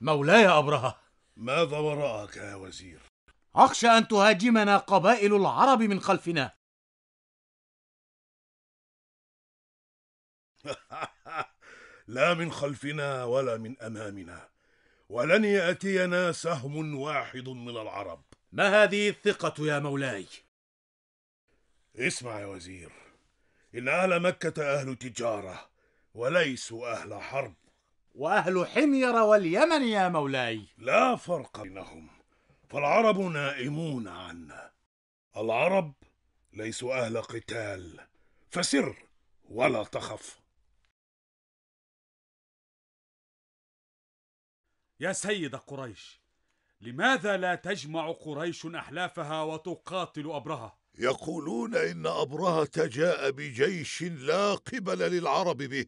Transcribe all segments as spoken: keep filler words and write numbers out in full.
مولاي أبرهة، ماذا وراءك يا وزير؟ أخشى أن تهاجمنا قبائل العرب من خلفنا. لا من خلفنا ولا من أمامنا، ولن يأتينا سهم واحد من العرب. ما هذه الثقة يا مولاي؟ اسمع يا وزير، إن أهل مكة أهل تجارة وليسوا أهل حرب. وأهل حمير واليمن يا مولاي لا فرق بينهم، فالعرب نائمون عنا. العرب ليسوا أهل قتال، فسر ولا تخف. يا سيد قريش، لماذا لا تجمع قريش أحلافها وتقاتل أبرهة؟ يقولون إن أبرهة جاء بجيش لا قبل للعرب به،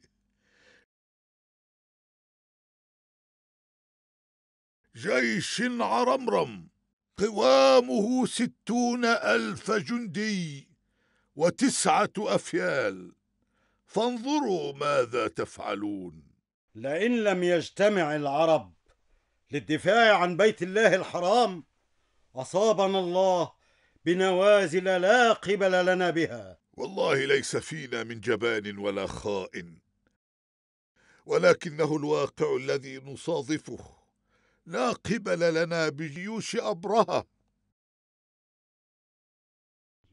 جيش عرمرم قوامه ستون ألف جندي وتسعة أفيال، فانظروا ماذا تفعلون. لئن لم يجتمع العرب للدفاع عن بيت الله الحرام أصابنا الله بنوازل لا قبل لنا بها. والله ليس فينا من جبان ولا خائن، ولكنه الواقع الذي نصادفه، لا قبل لنا بجيوش أبرهة.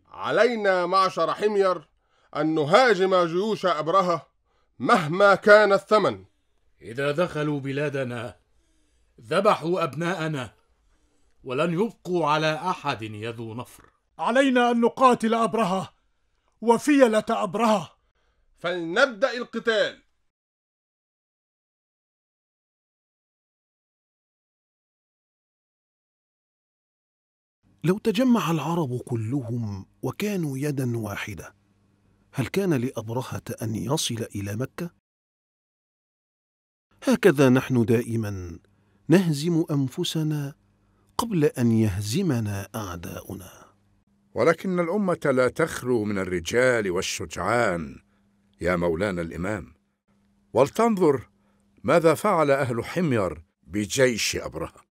علينا معشر حمير أن نهاجم جيوش أبرهة مهما كان الثمن. إذا دخلوا بلادنا ذبحوا أبناءنا، ولن يبقوا على أحد يا ذو نفر. علينا أن نقاتل أبرهة وفيلة أبرهة. فلنبدأ القتال. لو تجمع العرب كلهم وكانوا يدا واحدة، هل كان لأبرهة أن يصل إلى مكة؟ هكذا نحن دائما نهزم أنفسنا قبل أن يهزمنا أعداؤنا. ولكن الأمة لا تخلو من الرجال والشجعان يا مولانا الإمام، ولتنظر ماذا فعل أهل حمير بجيش أبرهة.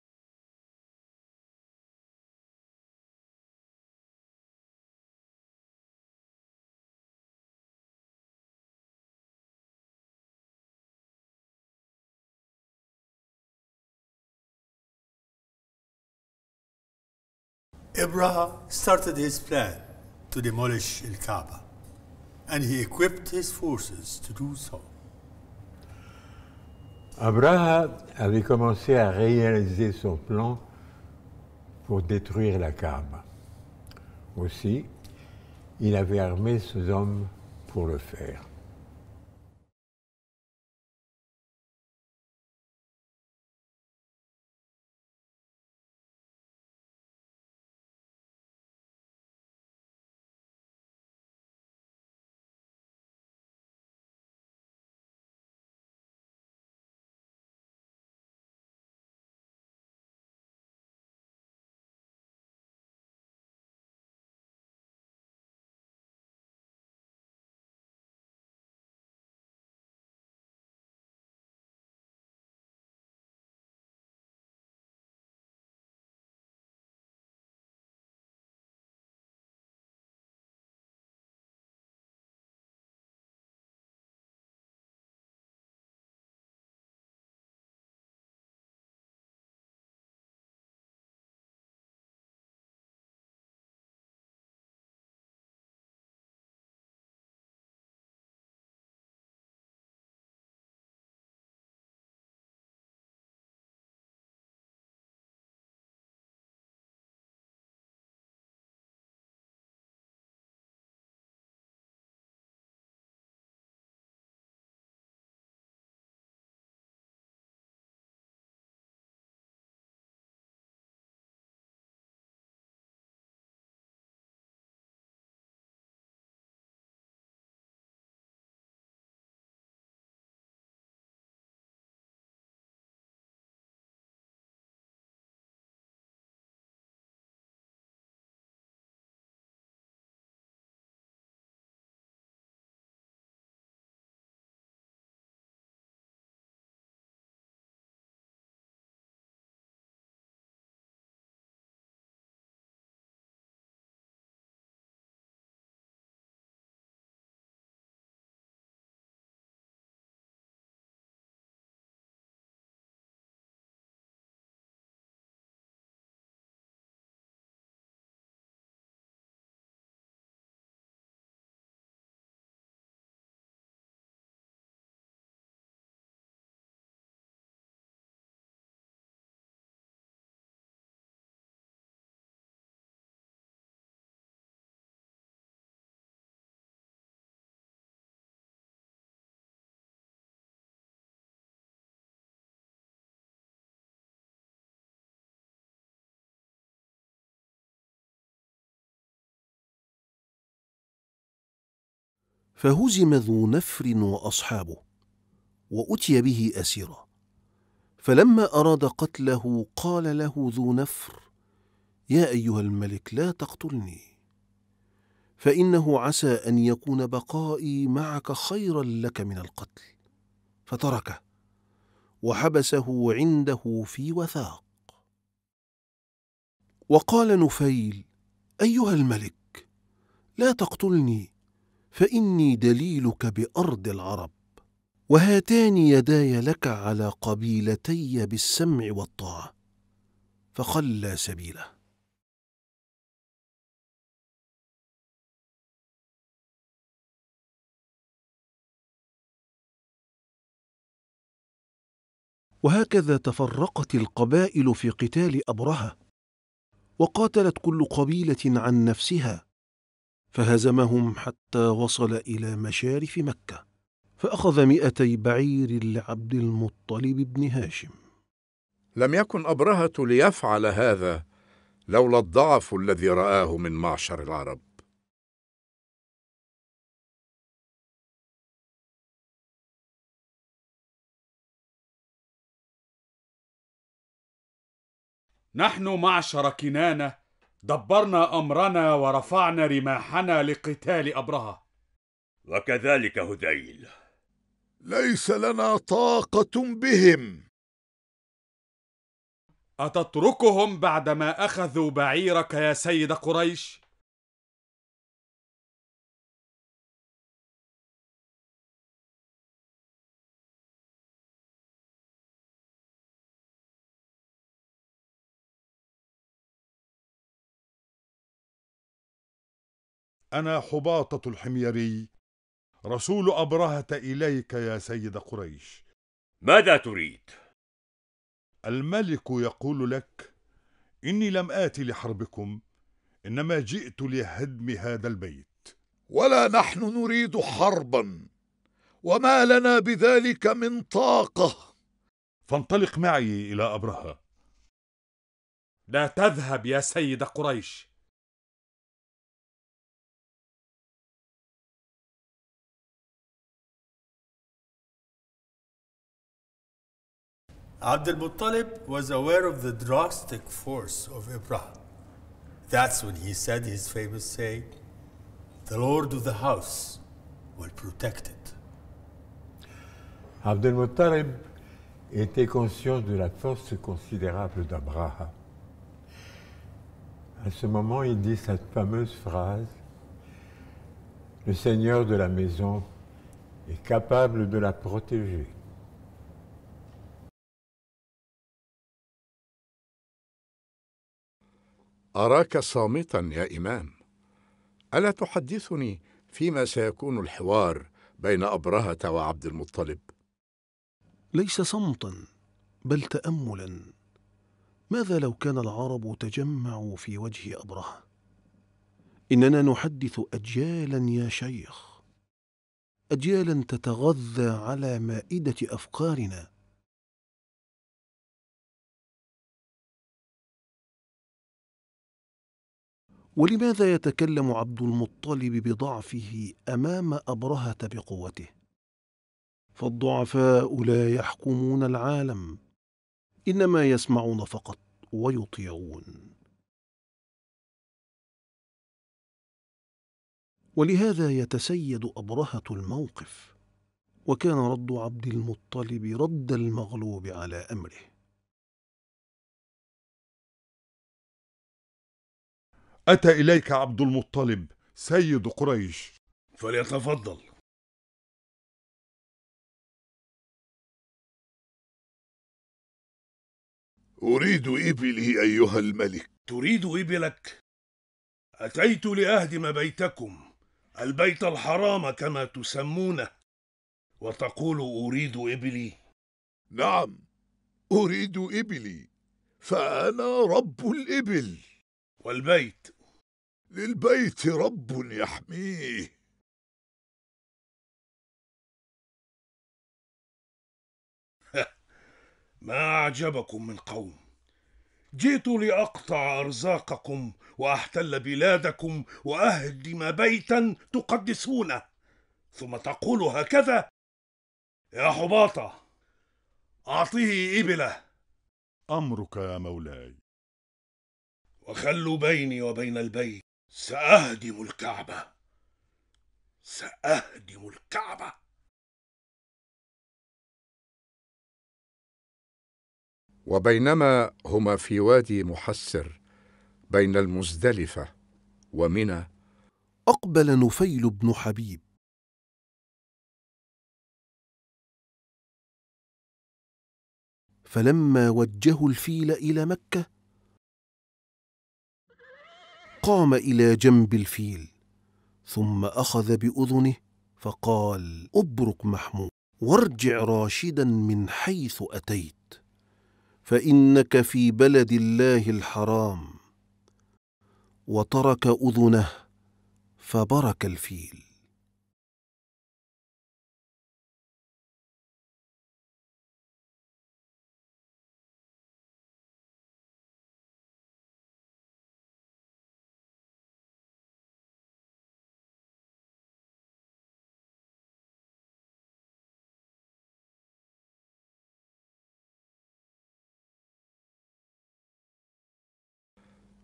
Abraham started his plan to demolish El Kaaba, and he equipped his forces to do so. Abraham avait commencé à réaliser son plan pour détruire la Kaaba. Aussi, il avait armé ses hommes pour le faire. فهزم ذو نفر وأصحابه وأتي به أسيرا، فلما أراد قتله قال له ذو نفر: يا أيها الملك لا تقتلني، فإنه عسى أن يكون بقائي معك خيرا لك من القتل. فتركه وحبسه عنده في وثاق. وقال نفيل: أيها الملك لا تقتلني، فإني دليلك بأرض العرب، وهاتان يداي لك على قبيلتي بالسمع والطاعة. فخلى سبيله. وهكذا تفرقت القبائل في قتال أبرهة، وقاتلت كل قبيلة عن نفسها، فهزمهم حتى وصل إلى مشارف مكة، فأخذ مئتي بعير لعبد المطلب بن هاشم. لم يكن أبرهة ليفعل هذا لولا الضعف الذي رآه من معشر العرب. نحن معشر كنانة دبرنا أمرنا ورفعنا رماحنا لقتال أبرهة. وكذلك هذيل. ليس لنا طاقة بهم. أتتركهم بعدما أخذوا بعيرك يا سيد قريش؟ أنا حباطة الحميري رسول أبرهة إليك يا سيد قريش. ماذا تريد؟ الملك يقول لك: إني لم آتي لحربكم، إنما جئت لهدم هذا البيت. ولا نحن نريد حربا، وما لنا بذلك من طاقة. فانطلق معي إلى أبرهة. لا تذهب يا سيد قريش. Abd al-Muttalib was aware of the drastic force of Ibrahim. That's when he said his famous saying, "The Lord of the House will protect it." Abd al-Muttalib était conscient de la force considérable d'Abraha. À ce moment, il dit cette fameuse phrase: "Le Seigneur de la maison est capable de la protéger." أراك صامتا يا إمام، ألا تحدثني فيما سيكون الحوار بين أبرهة وعبد المطلب؟ ليس صمتا بل تأملا. ماذا لو كان العرب تجمعوا في وجه أبرهة؟ إننا نحدث أجيالا يا شيخ، أجيالا تتغذى على مائدة أفكارنا. ولماذا يتكلم عبد المطلب بضعفه أمام أبرهة بقوته؟ فالضعفاء لا يحكمون العالم، إنما يسمعون فقط ويطيعون. ولهذا يتسيد أبرهة الموقف، وكان رد عبد المطلب رد المغلوب على أمره. أتى إليك عبد المطلب سيد قريش، فليتفضل. أريد إبلي أيها الملك. تريد إبلك؟ أتيت لأهدم بيتكم، البيت الحرام كما تسمونه، وتقول أريد إبلي؟ نعم، أريد إبلي، فأنا رب الإبل. والبيت؟ للبيت رب يحميه. ما أعجبكم من قوم، جئت لأقطع أرزاقكم وأحتل بلادكم وأهدم بيتا تقدسونه، ثم تقول هكذا؟ يا حباطة أعطيه إبلة. أمرك يا مولاي. وخلوا بيني وبين البيت، سأهدم الكعبة، سأهدم الكعبة. وبينما هما في وادي محسر بين المزدلفة ومنى، أقبل نفيل بن حبيب. فلما وجهوا الفيل إلى مكة، قام إلى جنب الفيل ثم أخذ بأذنه فقال: أبرك محمود، وارجع راشدا من حيث أتيت، فإنك في بلد الله الحرام. وترك أذنه فبرك الفيل.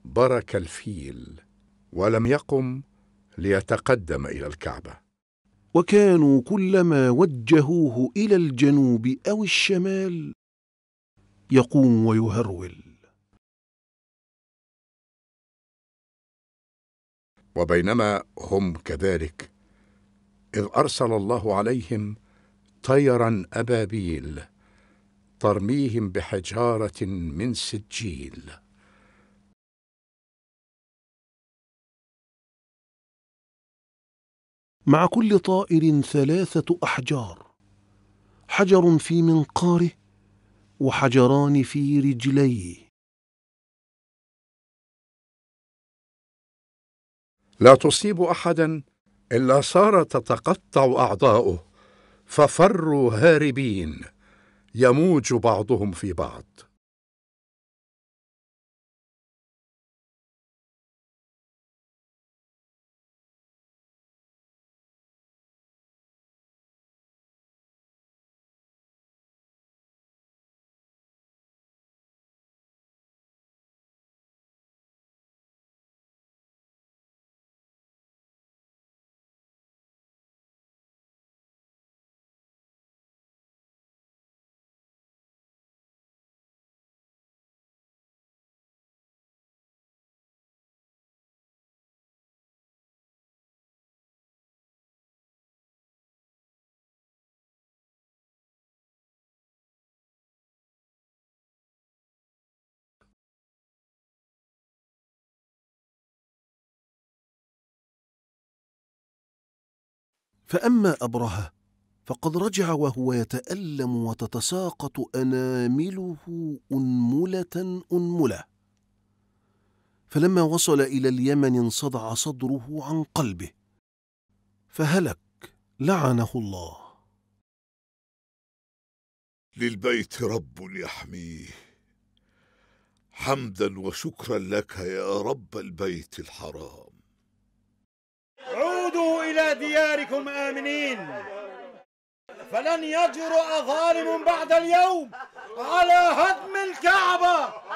برك الفيل ولم يقم ليتقدم إلى الكعبة. وكانوا كلما وجهوه إلى الجنوب أو الشمال يقوم ويهرول. وبينما هم كذلك، إذ أرسل الله عليهم طيرا أبابيل ترميهم بحجارة من سجيل. مع كل طائر ثلاثة أحجار، حجر في منقاره وحجران في رجليه. لا تصيب أحدا إلا صار تتقطع أعضاؤه، ففروا هاربين يموج بعضهم في بعض. فأما أبرهة فقد رجع وهو يتألم وتتساقط أنامله أنملة أنملة. فلما وصل إلى اليمن انصدع صدره عن قلبه فهلك، لعنه الله. للبيت رب يحميه، حمدا وشكرا لك يا رب البيت الحرام. عودوا إلى دياركم آمنين، فلن يجرؤ ظالم بعد اليوم على هدم الكعبة.